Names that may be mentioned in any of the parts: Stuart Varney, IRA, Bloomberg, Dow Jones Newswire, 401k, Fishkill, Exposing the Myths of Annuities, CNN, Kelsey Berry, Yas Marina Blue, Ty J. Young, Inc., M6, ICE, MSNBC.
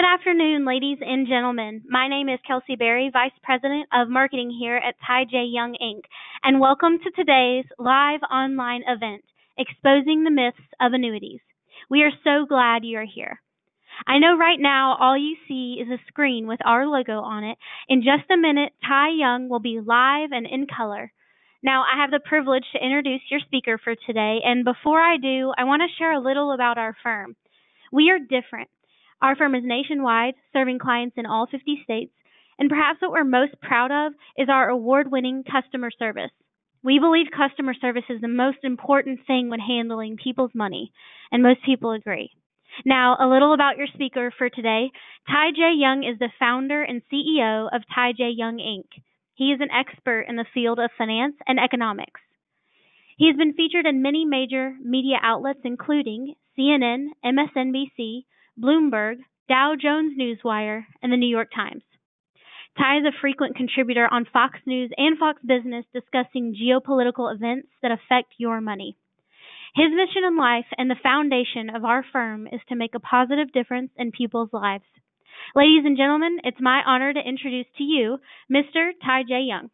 Good afternoon, ladies and gentlemen. My name is Kelsey Berry, Vice President of Marketing here at Ty J. Young, Inc., and welcome to today's live online event, Exposing the Myths of Annuities. We are so glad you are here. I know right now all you see is a screen with our logo on it. In just a minute, Ty Young will be live and in color. Now, I have the privilege to introduce your speaker for today, and before I do, I want to share a little about our firm. We are different. Our firm is nationwide, serving clients in all 50 states, and perhaps what we're most proud of is our award-winning customer service. We believe customer service is the most important thing when handling people's money, and most people agree. Now, a little about your speaker for today. Ty J. Young is the founder and CEO of Ty J. Young, Inc. He is an expert in the field of finance and economics. He has been featured in many major media outlets, including CNN, MSNBC, Bloomberg, Dow Jones Newswire, and the New York Times. Ty is a frequent contributor on Fox News and Fox Business discussing geopolitical events that affect your money. His mission in life and the foundation of our firm is to make a positive difference in people's lives. Ladies and gentlemen, it's my honor to introduce to you Mr. Ty J. Young.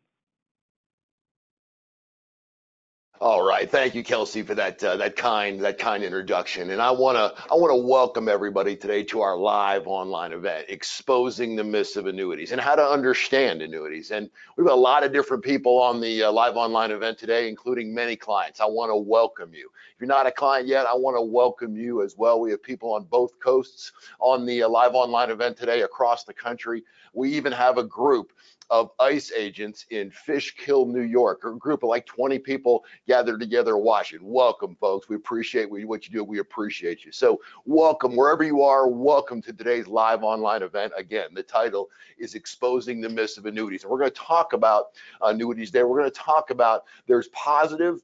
All right, thank you, Kelsey, for that kind introduction. And I want to welcome everybody today to our live online event, Exposing the Myths of Annuities and How to Understand Annuities. And we've got a lot of different people on the live online event today, including many clients. I want to welcome you. If you're not a client yet, I want to welcome you as well. We have people on both coasts on the live online event today across the country. We even have a group of ICE agents in Fishkill, New York, a group of like 20 people gathered together watching. Welcome, folks. We appreciate what you do. We appreciate you. So welcome wherever you are. Welcome to today's live online event. Again, the title is Exposing the Myths of Annuities. And we're going to talk about annuities there. We're going to talk about there's positive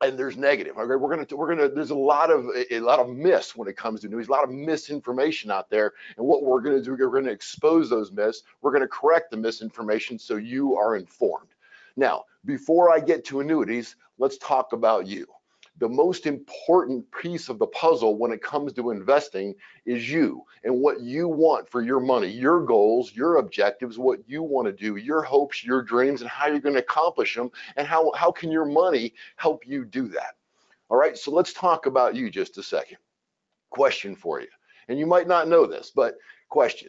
and there's negative. Okay, we're gonna. There's a lot of myths when it comes to news. A lot of misinformation out there. And what we're gonna do, we're gonna expose those myths. We're gonna correct the misinformation so you are informed. Now, before I get to annuities, let's talk about you. The most important piece of the puzzle when it comes to investing is you and what you want for your money, your goals, your objectives, what you want to do, your hopes, your dreams, and how you're going to accomplish them, and how can your money help you do that? All right, so let's talk about you just a second. Question for you, and you might not know this, but question: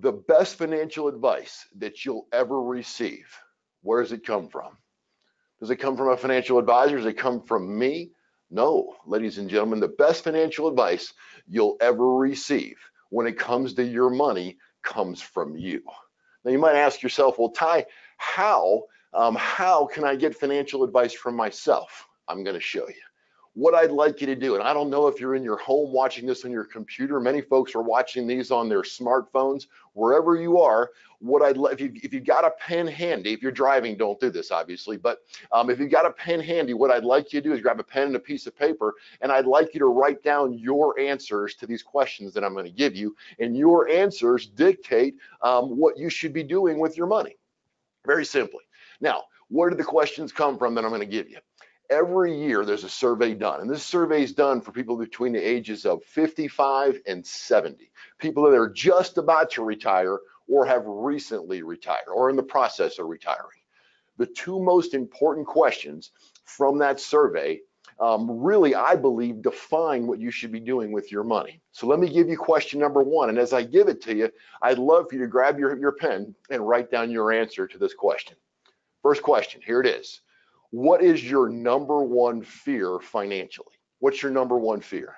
the best financial advice that you'll ever receive, where does it come from? Does it come from a financial advisor? Does it come from me? No, ladies and gentlemen, the best financial advice you'll ever receive when it comes to your money comes from you. Now, you might ask yourself, well, Ty, how can I get financial advice from myself? I'm going to show you. What I'd like you to do, and I don't know if you're in your home watching this on your computer, many folks are watching these on their smartphones, wherever you are, what I'd like, if you've got a pen handy, if you're driving, don't do this obviously, but if you've got a pen handy, what I'd like you to do is grab a pen and a piece of paper, and I'd like you to write down your answers to these questions that I'm going to give you, and your answers dictate what you should be doing with your money, very simply. Now, where did the questions come from that I'm going to give you? Every year there's a survey done, and this survey is done for people between the ages of 55 and 70, people that are just about to retire or have recently retired or in the process of retiring. The two most important questions from that survey really, I believe, define what you should be doing with your money. So let me give you question number one, and as I give it to you, I'd love for you to grab your pen and write down your answer to this question. First question, here it is. What is your number one fear financially? What's your number one fear?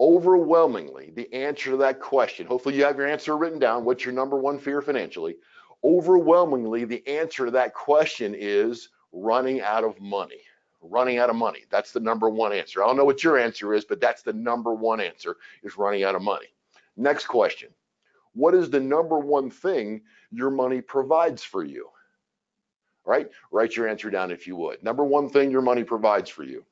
Overwhelmingly, the answer to that question, hopefully you have your answer written down, what's your number one fear financially? Overwhelmingly, the answer to that question is running out of money. Running out of money. That's the number one answer. I don't know what your answer is, but that's the number one answer, is running out of money. Next question. What is the number one thing your money provides for you? Right? Write your answer down if you would. Number one thing your money provides for you.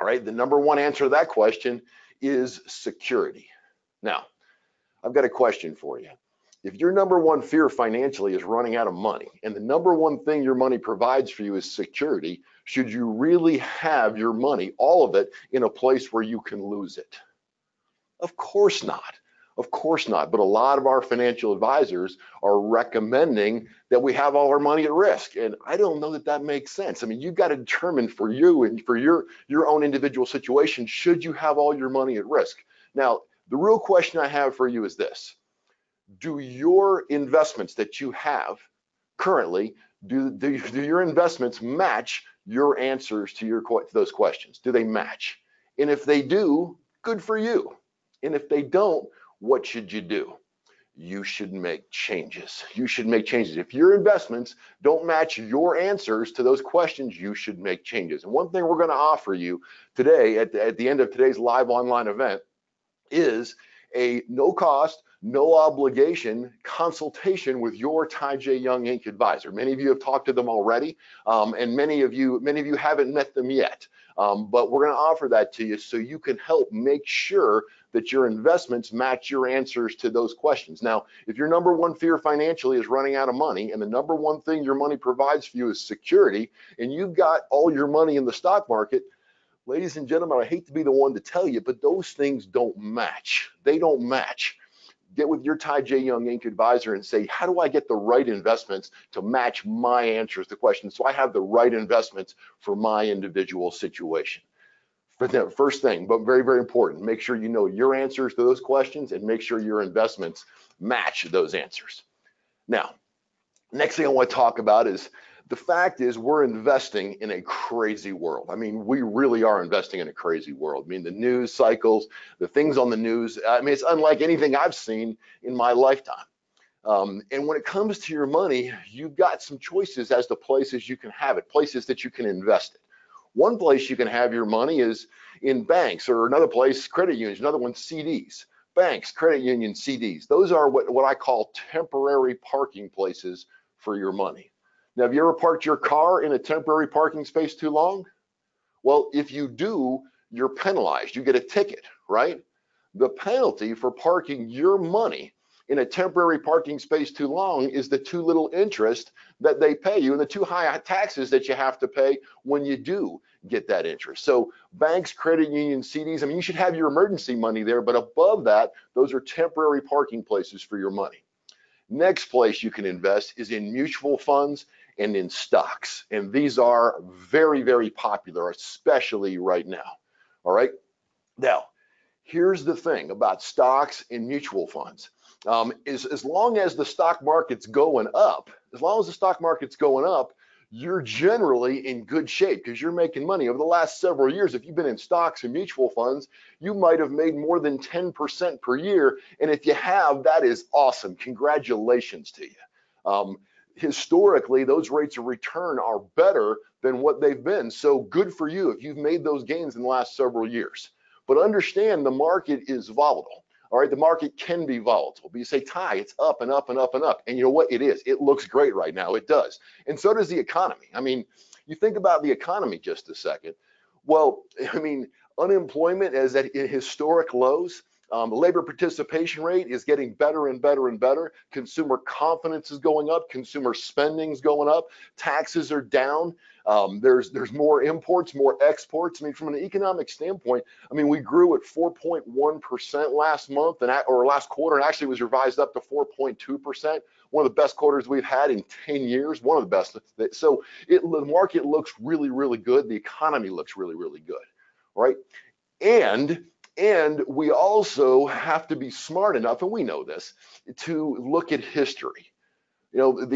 All right, the number one answer to that question is security. Now, I've got a question for you. If your number one fear financially is running out of money, and the number one thing your money provides for you is security, should you really have your money, all of it, in a place where you can lose it? Of course not. Of course not, but a lot of our financial advisors are recommending that we have all our money at risk, and I don't know that that makes sense. I mean, you've got to determine for you and for your own individual situation, should you have all your money at risk? Now, the real question I have for you is this: do your investments that you have currently, do your investments match your answers to those questions? Do they match? And if they do, good for you. And if they don't, what should you do? You should make changes. You should make changes. If your investments don't match your answers to those questions, you should make changes. And one thing we're going to offer you today at the end of today's live online event is a no-cost, no-obligation consultation with your Ty J. Young, Inc. advisor. Many of you have talked to them already, and many of you haven't met them yet. But we're going to offer that to you so you can help make sure that your investments match your answers to those questions. Now, if your number one fear financially is running out of money, and the number one thing your money provides for you is security, and you've got all your money in the stock market, ladies and gentlemen, I hate to be the one to tell you, but those things don't match. They don't match. Get with your Ty J. Young, Inc. advisor and say, how do I get the right investments to match my answers to questions so I have the right investments for my individual situation? But the first thing, but very, very important, make sure you know your answers to those questions and make sure your investments match those answers. Now, next thing I want to talk about is the fact is we're investing in a crazy world. I mean, we really are investing in a crazy world. I mean, the news cycles, the things on the news, I mean, it's unlike anything I've seen in my lifetime. And when it comes to your money, you've got some choices as to places you can have it, places that you can invest it. One place you can have your money is in banks, or another place, credit unions, another one, CDs. Banks, credit union, CDs. Those are what I call temporary parking places for your money. Now, have you ever parked your car in a temporary parking space too long? Well, if you do, you're penalized. You get a ticket, right? The penalty for parking your money in a temporary parking space too long is the too little interest that they pay you and the too high taxes that you have to pay when you do get that interest. So banks, credit unions, CDs, I mean, you should have your emergency money there, but above that, those are temporary parking places for your money. Next place you can invest is in mutual funds and in stocks. And these are very, very popular, especially right now. All right. Now, here's the thing about stocks and mutual funds. Is as long as the stock market's going up, as long as the stock market's going up, you're generally in good shape because you're making money. Over the last several years, if you've been in stocks and mutual funds, you might have made more than 10% per year. And if you have, that is awesome. Congratulations to you. Historically, those rates of return are better than what they've been. So good for you if you've made those gains in the last several years. But understand the market is volatile. All right, the market can be volatile, but you say, Ty, it's up and up and up and up. And you know what? It is. It looks great right now. It does. And so does the economy. I mean, you think about the economy just a second. Well, I mean, unemployment is at historic lows. Labor participation rate is getting better and better and better. Consumer confidence is going up. Consumer spending is going up. Taxes are down. There's more imports, more exports. I mean, from an economic standpoint, I mean, we grew at 4.1% last month and or last quarter, and actually was revised up to 4.2%. One of the best quarters we've had in 10 years, one of the best. So the market looks really, really good. The economy looks really, really good, right? And we also have to be smart enough, and we know this, to look at history. You know,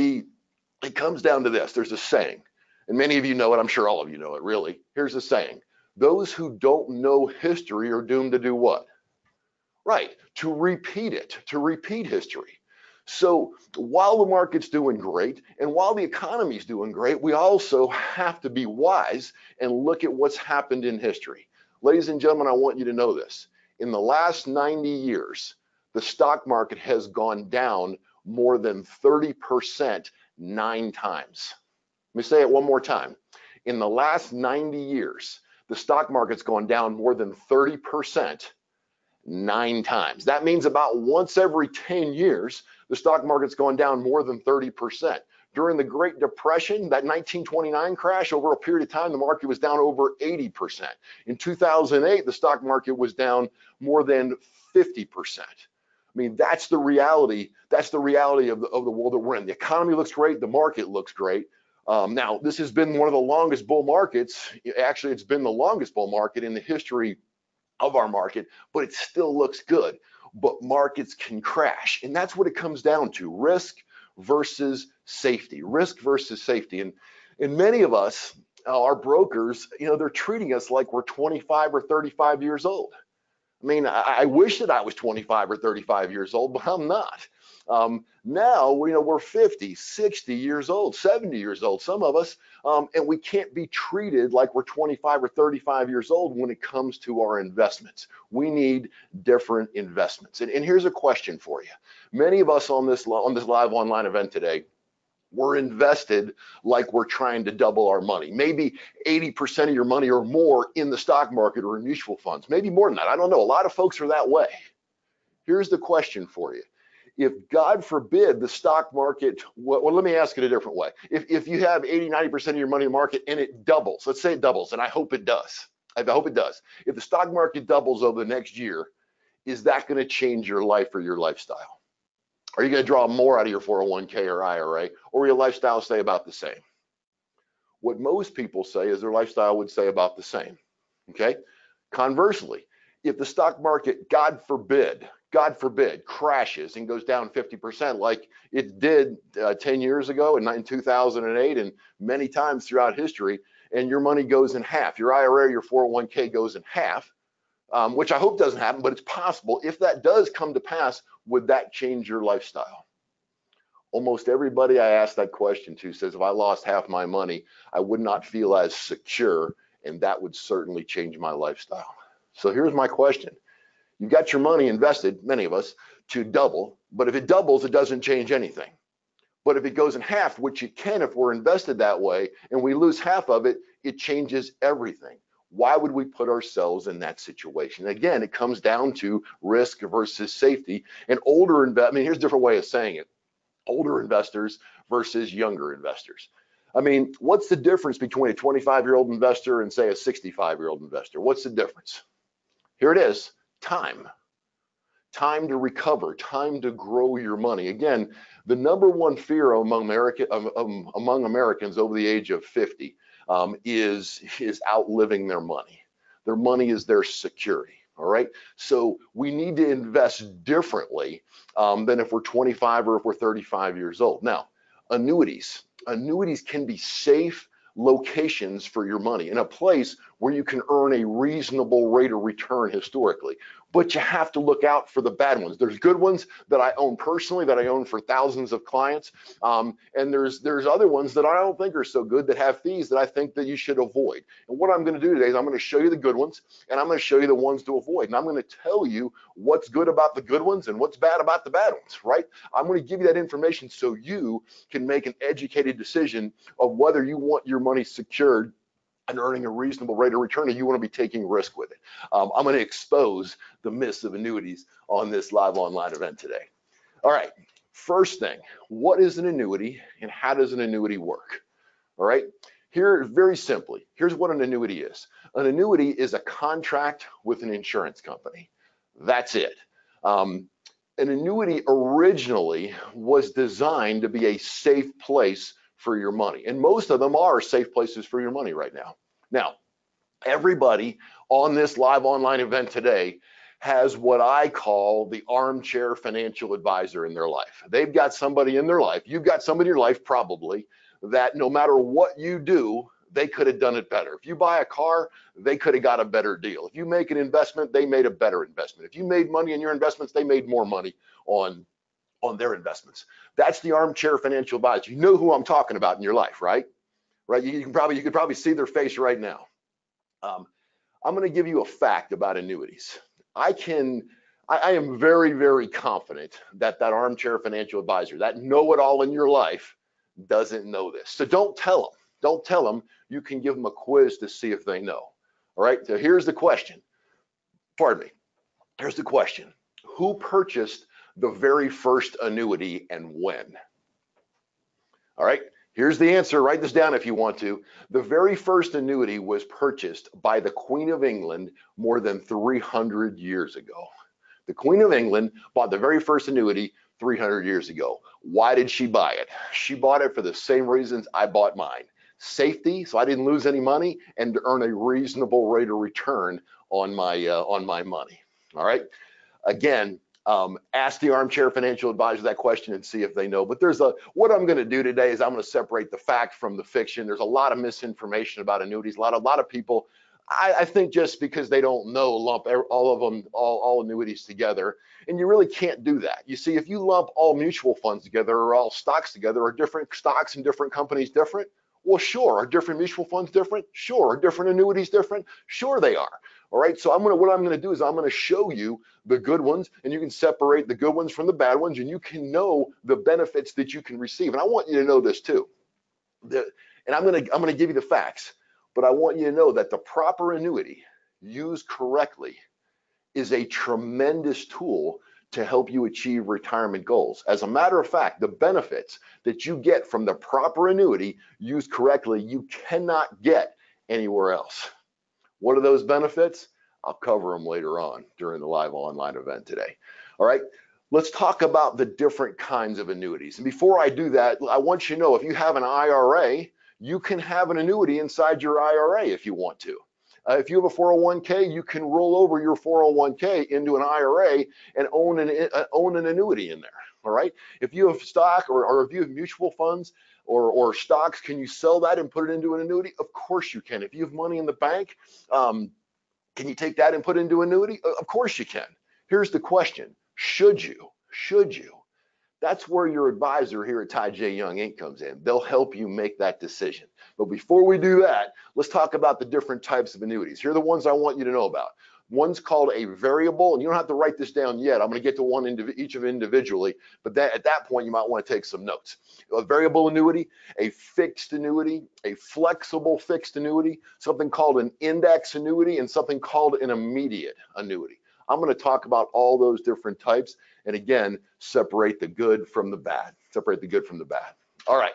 it comes down to this. There's a saying, and many of you know it. I'm sure all of you know it, really. Here's the saying. Those who don't know history are doomed to do what? Right, to repeat it, to repeat history. So while the market's doing great and while the economy's doing great, we also have to be wise and look at what's happened in history. Ladies and gentlemen, I want you to know this. In the last 90 years, the stock market has gone down more than 30% 9 times. Let me say it one more time. In the last 90 years, the stock market's gone down more than 30% 9 times. That means about once every 10 years, the stock market's gone down more than 30%. During the Great Depression, that 1929 crash, over a period of time, the market was down over 80%. In 2008, the stock market was down more than 50%. I mean, that's the reality. That's the reality of the world that we're in. The economy looks great. The market looks great. Now, this has been one of the longest bull markets. Actually, it's been the longest bull market in the history of our market, but it still looks good. But markets can crash, and that's what it comes down to: risk versus safety. Risk versus safety. And many of us, our brokers, you know, they're treating us like we're 25 or 35 years old. I mean, I wish that I was 25 or 35 years old, but I'm not. Now, you know, we're 50, 60 years old, 70 years old, some of us, and we can't be treated like we're 25 or 35 years old when it comes to our investments. We need different investments. And here's a question for you. Many of us on this live online event today, we're invested like we're trying to double our money. Maybe 80% of your money or more in the stock market or in mutual funds, maybe more than that. I don't know. A lot of folks are that way. Here's the question for you. If, God forbid, the stock market, well, let me ask it a different way. If you have 80, 90% of your money in the market and it doubles, let's say it doubles, and I hope it does. I hope it does. If the stock market doubles over the next year, is that going to change your life or your lifestyle? Are you going to draw more out of your 401k or IRA, or your lifestyle stay about the same? What most people say is their lifestyle would stay about the same, okay? Conversely, if the stock market, God forbid, crashes and goes down 50% like it did 10 years ago in 2008 and many times throughout history, and your money goes in half, your IRA, your 401k goes in half, which I hope doesn't happen, but it's possible. If that does come to pass, would that change your lifestyle? Almost everybody I asked that question to says, if I lost half my money, I would not feel as secure, and that would certainly change my lifestyle. So here's my question. You've got your money invested, many of us, to double, but if it doubles, it doesn't change anything. But if it goes in half, which it can if we're invested that way, and we lose half of it, it changes everything. Why would we put ourselves in that situation? Again, it comes down to risk versus safety. And here's a different way of saying it. Older investors versus younger investors. I mean, what's the difference between a 25-year-old investor and, say, a 65-year-old investor? What's the difference? Here it is. Time. Time to recover. Time to grow your money. Again, the number one fear among Americans over the age of 50 is outliving their money. Their money is their security. All right. So we need to invest differently than if we're 25 or if we're 35 years old. Now, annuities. Annuities can be safe locations for your money in a place where you can earn a reasonable rate of return historically. But you have to look out for the bad ones. There's good ones that I own personally, that I own for thousands of clients, and there's other ones that I don't think are so good, that have fees that I think that you should avoid. And what I'm going to do today is I'm going to show you the good ones, and I'm going to show you the ones to avoid, and I'm going to tell you what's good about the good ones and what's bad about the bad ones, right? I'm going to give you that information so you can make an educated decision of whether you want your money secured and earning a reasonable rate of return, or you want to be taking risk with it. I'm going to expose the myths of annuities on this live online event today. All right, first thing, what is an annuity and how does an annuity work? All right, here, very simply, here's what an annuity is. An annuity is a contract with an insurance company. That's it. An annuity originally was designed to be a safe place for your money. And most of them are safe places for your money right now. Now, everybody on this live online event today has what I call the armchair financial advisor in their life. They've got somebody in their life. You've got somebody in your life probably that no matter what you do, they could have done it better. If you buy a car, they could have got a better deal. If you make an investment, they made a better investment. If you made money in your investments, they made more money on their investments. That's the armchair financial advisor. You know who I'm talking about in your life, right? Right? You could probably see their face right now. I'm going to give you a fact about annuities. I am very, very confident that that armchair financial advisor, that know-it-all in your life, doesn't know this. So don't tell them. Don't tell them. You can give them a quiz to see if they know. All right. So here's the question. Pardon me. Here's the question. Who purchased the very first annuity and when? All right, here's the answer. Write this down if you want to. The very first annuity was purchased by the Queen of England more than 300 years ago. The Queen of England bought the very first annuity 300 years ago. Why did she buy it? She bought it for the same reasons I bought mine. Safety, so I didn't lose any money, and to earn a reasonable rate of return on my money. All right. Again, ask the armchair financial advisor that question and see if they know. But there's a, what I'm going to do today is I'm going to separate the fact from the fiction. There's a lot of misinformation about annuities. A lot of people, I think just because they don't know, lump all of them, all annuities together, and you really can't do that. You see, if you lump all mutual funds together or all stocks together, are different stocks and different companies different? Well, sure. Are different mutual funds different? Sure. Are different annuities different? Sure they are. All right. So what I'm gonna do is I'm gonna show you the good ones, and you can separate the good ones from the bad ones, and you can know the benefits that you can receive. And I want you to know this too. And I'm gonna give you the facts. But I want you to know that the proper annuity, used correctly, is a tremendous tool to help you achieve retirement goals. As a matter of fact, the benefits that you get from the proper annuity, used correctly, you cannot get anywhere else. What are those benefits? I'll cover them later on during the live online event today. All right. Let's talk about the different kinds of annuities. And before I do that, I want you to know if you have an IRA, you can have an annuity inside your IRA if you want to. If you have a 401k, you can roll over your 401k into an IRA and own an annuity in there. All right. If you have stock or if you have mutual funds or stocks, can you sell that and put it into an annuity? Of course you can. If you have money in the bank, can you take that and put it into an annuity? Of course you can. Here's the question: Should you? That's where your advisor here at Ty J. Young, Inc. comes in. They'll help you make that decision. But before we do that, let's talk about the different types of annuities. Here are the ones I want you to know about. One's called a variable, and you don't have to write this down yet. I'm going to get to one each of individually, but that, at that point, you might want to take some notes. A variable annuity, a fixed annuity, a flexible fixed annuity, something called an index annuity, and something called an immediate annuity. I'm going to talk about all those different types, and again, separate the good from the bad. Separate the good from the bad. All right,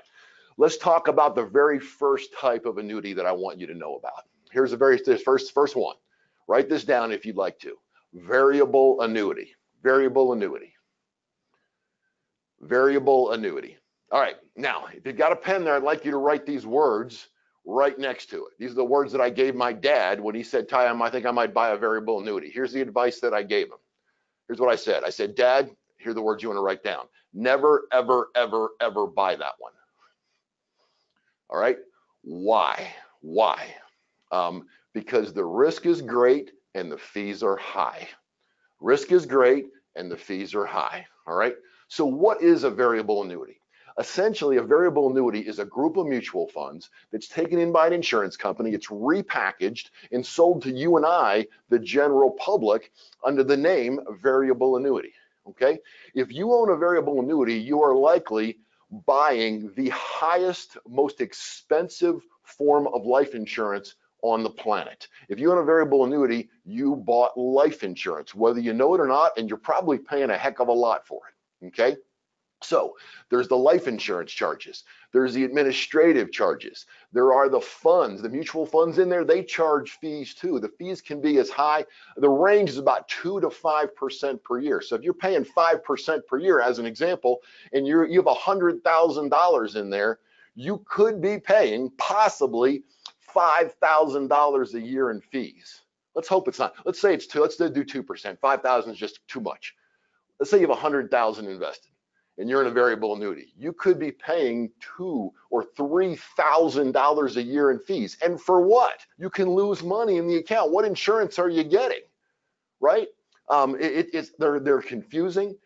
let's talk about the very first type of annuity that I want you to know about. Here's the very first one. Write this down if you'd like to. Variable annuity. Variable annuity. Variable annuity. All right, now, if you've got a pen there, I'd like you to write these words right next to it. These are the words that I gave my dad when he said, Ty, I think I might buy a variable annuity. Here's the advice that I gave him. Here's what I said. I said, Dad, here are the words you want to write down. Never, ever, ever, ever buy that one. All right. Why? Why? Because the risk is great and the fees are high. Risk is great and the fees are high. All right. So what is a variable annuity? Essentially, a variable annuity is a group of mutual funds that's taken in by an insurance company. It's repackaged and sold to you and I, the general public, under the name variable annuity. Okay? If you own a variable annuity, you are likely buying the highest, most expensive form of life insurance on the planet. If you own a variable annuity, you bought life insurance, whether you know it or not, and you're probably paying a heck of a lot for it. Okay? So there's the life insurance charges, there's the administrative charges, there are the funds, the mutual funds in there, they charge fees too. The fees can be as high, the range is about 2 to 5% per year. So if you're paying 5% per year as an example, and you have $100,000 in there, you could be paying possibly $5,000 a year in fees. Let's hope it's not. Let's say it's two, let's do 2%. 5,000 is just too much. Let's say you have 100,000 invested, and you're in a variable annuity, you could be paying $2,000 or $3,000 a year in fees. And for what? You can lose money in the account. What insurance are you getting, right? They're confusing.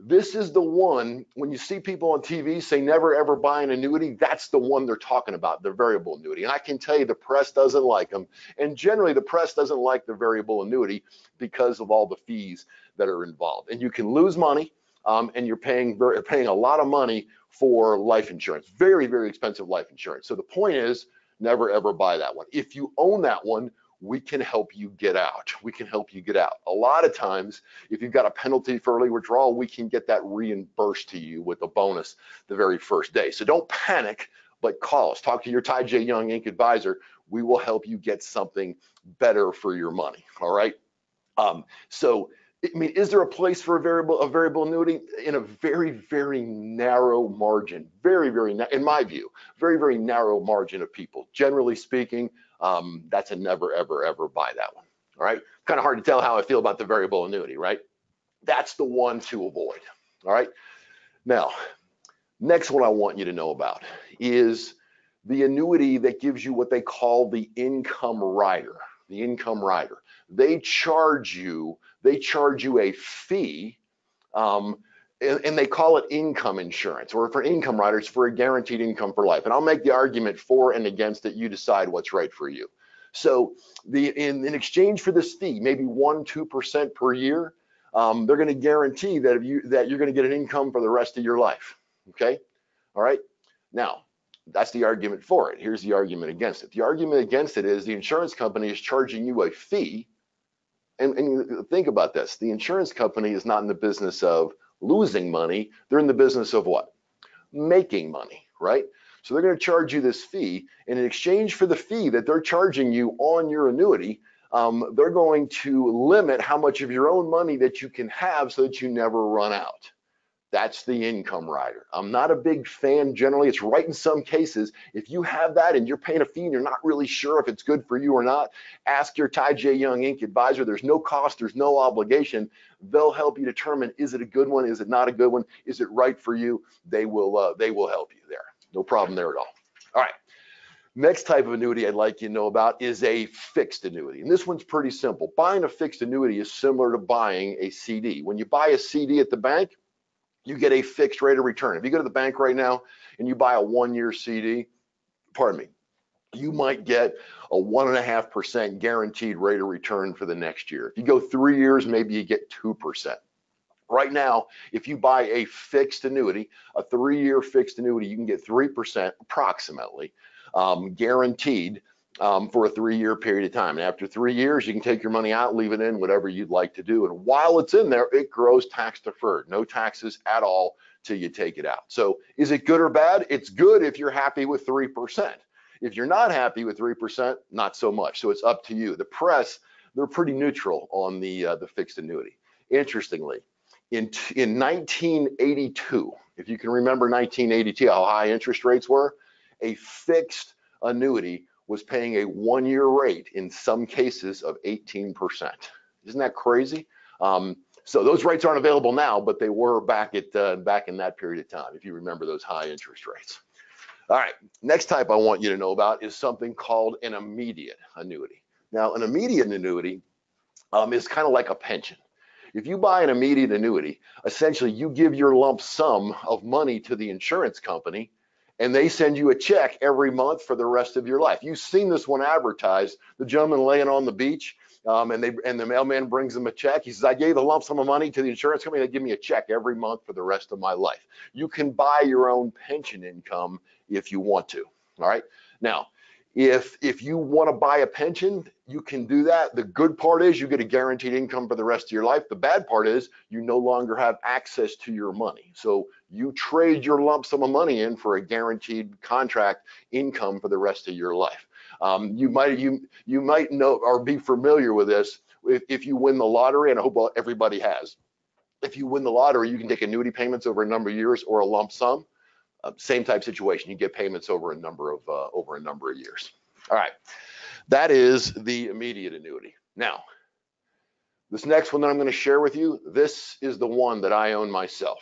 This is the one, when you see people on TV say never ever buy an annuity, that's the one they're talking about, the variable annuity. And I can tell you the press doesn't like them. And generally the press doesn't like the variable annuity because of all the fees that are involved. And you can lose money. And you're paying a lot of money for life insurance, very, very expensive life insurance. So the point is, never ever buy that one. If you own that one, we can help you get out. We can help you get out. A lot of times, if you've got a penalty for early withdrawal, we can get that reimbursed to you with a bonus the very first day. So don't panic, but call us. Talk to your Ty J. Young, Inc. advisor. We will help you get something better for your money, all right? So I mean, is there a place for a variable annuity? In a very, very narrow margin, very, very, in my view, very, very narrow margin of people. Generally speaking, that's a never, ever, ever buy that one. All right, kind of hard to tell how I feel about the variable annuity, right? That's the one to avoid. All right, now, next one I want you to know about is the annuity that gives you what they call the income rider. The income rider. They charge you a fee, and they call it income insurance, or for income riders, for a guaranteed income for life. And I'll make the argument for and against it. You decide what's right for you. So in exchange for this fee, maybe 1-2% per year, they're going to guarantee that you're going to get an income for the rest of your life. Okay, all right. Now, that's the argument for it. Here's the argument against it. The argument against it is the insurance company is charging you a fee. And think about this. The insurance company is not in the business of losing money. They're in the business of what? Making money, right? So they're going to charge you this fee. And in exchange for the fee that they're charging you on your annuity, they're going to limit how much of your own money that you can have so that you never run out. That's the income rider. I'm not a big fan generally. It's right in some cases. If you have that and you're paying a fee and you're not really sure if it's good for you or not, ask your Ty J. Young, Inc. advisor. There's no cost. There's no obligation. They'll help you determine, is it a good one? Is it not a good one? Is it right for you? They will help you there. No problem there at all. All right. Next type of annuity I'd like you to know about is a fixed annuity. And this one's pretty simple. Buying a fixed annuity is similar to buying a CD. When you buy a CD at the bank, you get a fixed rate of return. If you go to the bank right now and you buy a one-year CD, pardon me, you might get a 1.5% guaranteed rate of return for the next year. If you go 3 years, maybe you get 2%. Right now, if you buy a fixed annuity, a 3-year fixed annuity, you can get 3% approximately guaranteed for a 3-year period of time. And after 3 years, you can take your money out, leave it in, whatever you'd like to do. And while it's in there, it grows tax deferred, no taxes at all till you take it out. So is it good or bad? It's good if you're happy with 3%. If you're not happy with 3%, not so much. So it's up to you. The press, they're pretty neutral on the fixed annuity. Interestingly, in 1982, if you can remember 1982, how high interest rates were, a fixed annuity was paying a 1-year rate in some cases of 18%. Isn't that crazy? So those rates aren't available now, but they were back in that period of time, if you remember those high interest rates. All right, next type I want you to know about is something called an immediate annuity. Now, an immediate annuity is kind of like a pension. If you buy an immediate annuity, essentially you give your lump sum of money to the insurance company, and they send you a check every month for the rest of your life. You've seen this one advertised, the gentleman laying on the beach, and the mailman brings him a check. He says, I gave a lump sum of money to the insurance company, they give me a check every month for the rest of my life. You can buy your own pension income if you want to, all right? Now, if you want to buy a pension, you can do that. The good part is you get a guaranteed income for the rest of your life. The bad part is you no longer have access to your money. So you trade your lump sum of money in for a guaranteed contract income for the rest of your life. You might know or be familiar with this if you win the lottery, and I hope everybody has. If you win the lottery, you can take annuity payments over a number of years or a lump sum. Same type situation, you get payments over a number of years. All right, that is the immediate annuity. Now, this next one that I'm going to share with you, this is the one that I own myself.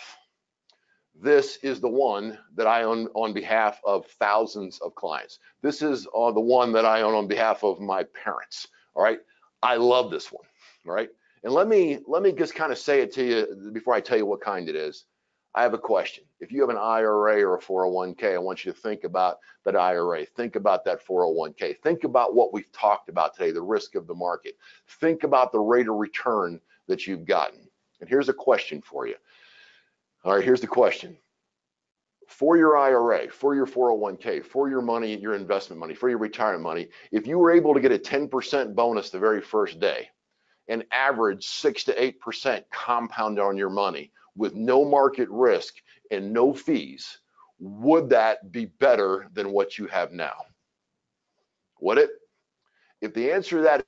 This is the one that I own on behalf of thousands of clients. This is the one that I own on behalf of my parents. All right, I love this one. All right, and let me just kind of say it to you before I tell you what kind it is. I have a question. If you have an IRA or a 401k, I want you to think about that IRA. Think about that 401k. Think about what we've talked about today, the risk of the market. Think about the rate of return that you've gotten. And here's a question for you. All right, here's the question. For your IRA, for your 401k, for your money, your investment money, for your retirement money, if you were able to get a 10% bonus the very first day and average 6 to 8% compound on your money, with no market risk and no fees, would that be better than what you have now? Would it? If the answer to that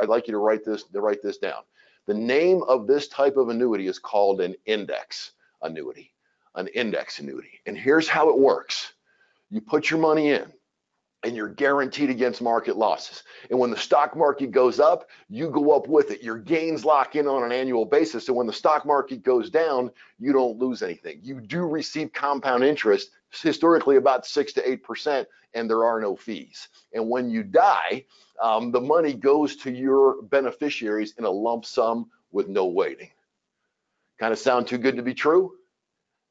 I'd like you to write this down. The name of this type of annuity is called an index annuity, And here's how it works. You put your money in and you're guaranteed against market losses. And when the stock market goes up, you go up with it. Your gains lock in on an annual basis. And when the stock market goes down, you don't lose anything. You do receive compound interest, historically about 6 to 8%, and there are no fees. And when you die, the money goes to your beneficiaries in a lump sum with no waiting. Kind of sound too good to be true?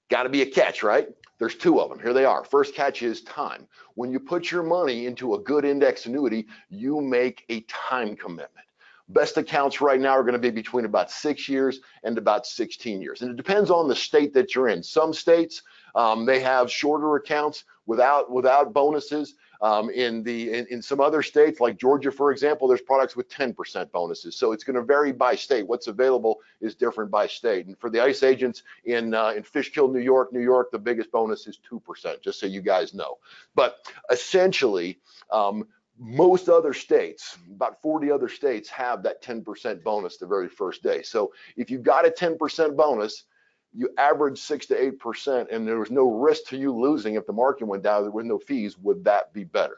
Got to be a catch, right? There's two of them. Here they are. First catch is time. When you put your money into a good index annuity, you make a time commitment. Best accounts right now are going to be between about 6 years and about 16 years. And it depends on the state that you're in. Some states, they have shorter accounts without bonuses. In some other states, like Georgia, for example, there's products with 10% bonuses. So it's going to vary by state. What's available is different by state. And for the ICE agents in Fishkill, New York, the biggest bonus is 2%, just so you guys know. But essentially, most other states, about 40 other states, have that 10% bonus the very first day. So if you got a 10% bonus, you average 6 to 8%, and there was no risk to you losing if the market went down. There were no fees. Would that be better?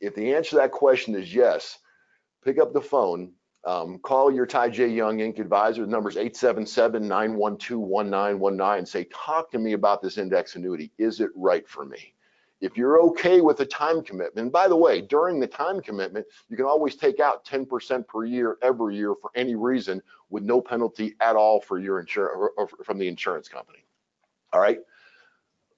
If the answer to that question is yes, pick up the phone, call your Ty J. Young, Inc. advisor. The number is 877-912-1919, and say, talk to me about this index annuity. Is it right for me? If you're okay with a time commitment, and by the way, during the time commitment, you can always take out 10% per year, every year, for any reason, with no penalty at all for your insurance or from the insurance company. All right.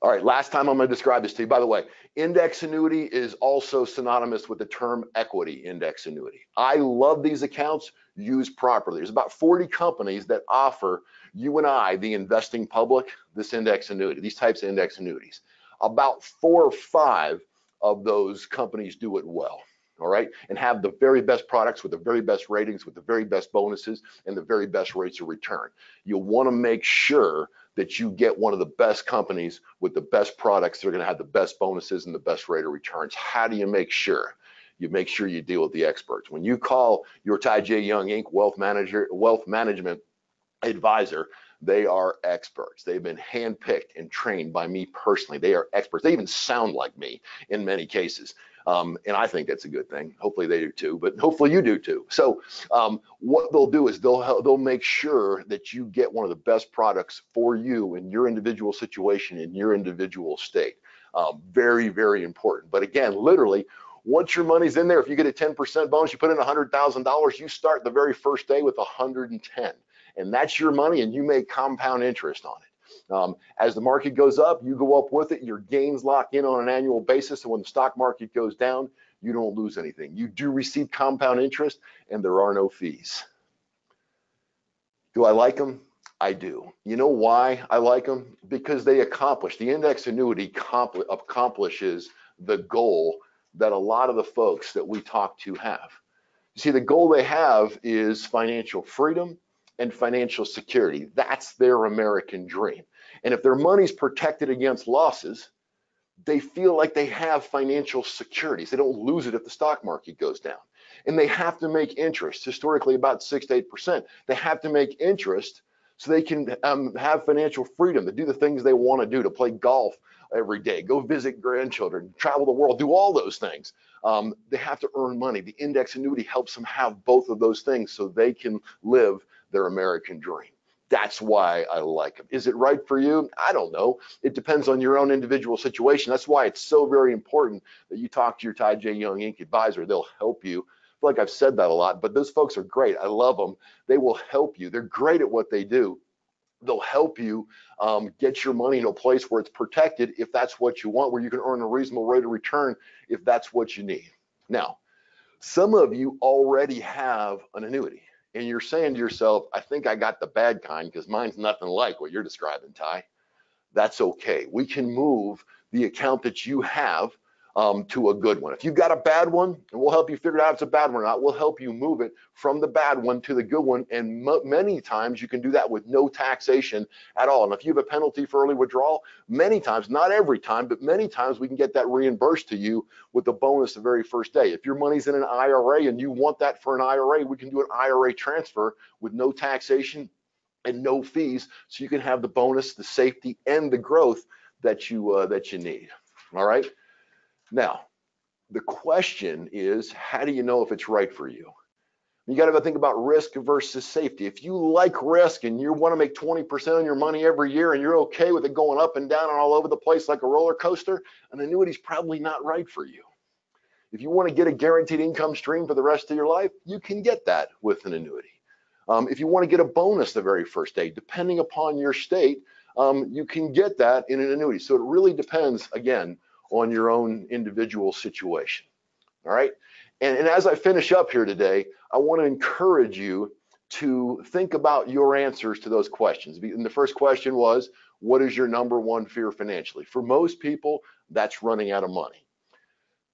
All right. Last time I'm going to describe this to you. By the way, index annuity is also synonymous with the term equity index annuity. I love these accounts used properly. There's about 40 companies that offer you and I, the investing public, this index annuity, these types of index annuities. About 4 or 5 of those companies do it well, all right, and have the very best products with the very best ratings, with the very best bonuses, and the very best rates of return. You'll want to make sure that you get one of the best companies with the best products that are going to have the best bonuses and the best rate of returns. How do you make sure? You make sure you deal with the experts. When you call your Ty J. Young, Inc. wealth management advisor, they are experts. They've been handpicked and trained by me personally. They are experts. They even sound like me in many cases. And I think that's a good thing. Hopefully they do too, but hopefully you do too. So what they'll do is they'll make sure that you get one of the best products for you in your individual situation, in your individual state. Very, very important. But again, literally, once your money's in there, if you get a 10% bonus, you put in $100,000, you start the very first day with 110. And that's your money, and you make compound interest on it. As the market goes up, you go up with it. Your gains lock in on an annual basis, and when the stock market goes down, you don't lose anything. You do receive compound interest, and there are no fees. Do I like them? I do. You know why I like them? Because they accomplish, the index annuity accomplishes the goal that a lot of the folks that we talk to have. You see, the goal they have is financial freedom and financial security. That's their American dream. And if their money's protected against losses, they feel like they have financial securities. They don't lose it if the stock market goes down. And they have to make interest, historically about 6 to 8%. They have to make interest so they can have financial freedom to do the things they want to do, to play golf every day, go visit grandchildren, travel the world, do all those things. They have to earn money. The index annuity helps them have both of those things so they can live their American dream. That's why I like them. Is it right for you? I don't know. It depends on your own individual situation. That's why it's so very important that you talk to your Ty J. Young, Inc. advisor. They'll help you. Like I've said that a lot, but those folks are great. I love them. They will help you. They're great at what they do. They'll help you get your money in a place where it's protected if that's what you want, where you can earn a reasonable rate of return if that's what you need. Now, some of you already have an annuity, and you're saying to yourself, I think I got the bad kind because mine's nothing like what you're describing, Ty. That's okay. We can move the account that you have to a good one. If you've got a bad one, and we'll help you figure out if it's a bad one or not, we'll help you move it from the bad one to the good one. And many times you can do that with no taxation at all. And if you have a penalty for early withdrawal, many times, not every time, but many times we can get that reimbursed to you with the bonus the very first day. If your money's in an IRA and you want that for an IRA, we can do an IRA transfer with no taxation and no fees, so you can have the bonus, the safety, and the growth that you need. All right. Now, the question is, how do you know if it's right for you? You got to think about risk versus safety. If you like risk and you want to make 20% on your money every year and you're okay with it going up and down and all over the place like a roller coaster, an annuity is probably not right for you. If you want to get a guaranteed income stream for the rest of your life, you can get that with an annuity. If you want to get a bonus the very first day, depending upon your state, you can get that in an annuity. So it really depends, again, on your own individual situation. All right. And as I finish up here today, I want to encourage you to think about your answers to those questions. And the first question was, what is your number one fear financially? For most people, that's running out of money.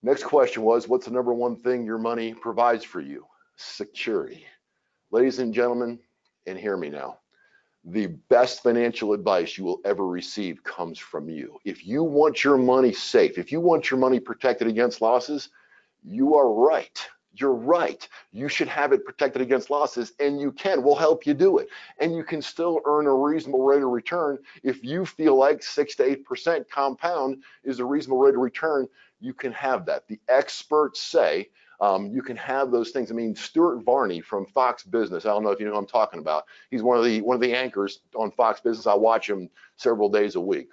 Next question was, what's the number one thing your money provides for you? Security. Ladies and gentlemen, and hear me now, the best financial advice you will ever receive comes from you. If you want your money safe, if you want your money protected against losses, you are right. You're right. You should have it protected against losses, and you can. We'll help you do it. And you can still earn a reasonable rate of return. If you feel like 6 to 8% compound is a reasonable rate of return, you can have that. The experts say you can have those things. I mean, Stuart Varney from Fox Business, I don't know if you know who I'm talking about. He's one of the anchors on Fox Business. I watch him several days a week.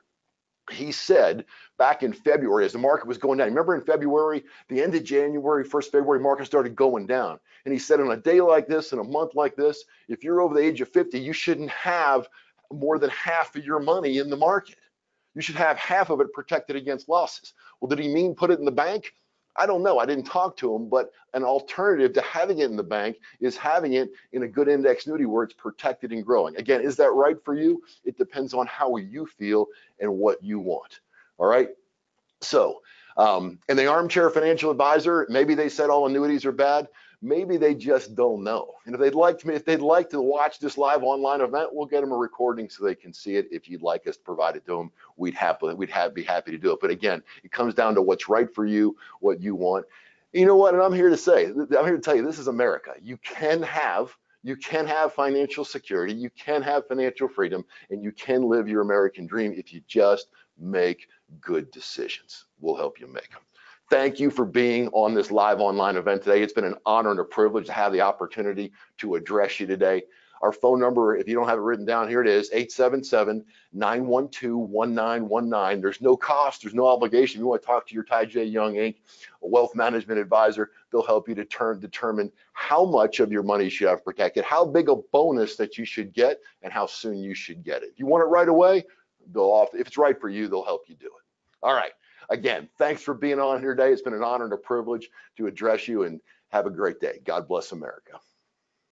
He said back in February, as the market was going down, remember in February, the end of January, 1st February, market started going down. And he said on a day like this, in a month like this, if you're over the age of 50, you shouldn't have more than half of your money in the market. You should have half of it protected against losses. Well, did he mean put it in the bank? I don't know, I didn't talk to him, but an alternative to having it in the bank is having it in a good index annuity where it's protected and growing. Again, is that right for you? It depends on how you feel and what you want, all right? So, and the armchair financial advisor, maybe they said all annuities are bad, maybe they just don't know. And if they'd like to watch this live online event, we'll get them a recording so they can see it. If you'd like us to provide it to them, we'd be happy to do it. But again, it comes down to what's right for you, what you want. You know what? And I'm here to tell you, this is America. You can have financial security, you can have financial freedom, and you can live your American dream if you just make good decisions. We'll help you make them. Thank you for being on this live online event today. It's been an honor and a privilege to have the opportunity to address you today. Our phone number, if you don't have it written down, here it is, 877-912-1919. There's no cost, there's no obligation. If you want to talk to your Ty J. Young, Inc., a wealth management advisor, they'll help you determine how much of your money you should have protected, how big a bonus that you should get, and how soon you should get it. If you want it right away, if it's right for you, they'll help you do it. All right. Again, thanks for being on here today. It's been an honor and a privilege to address you, and have a great day. God bless America.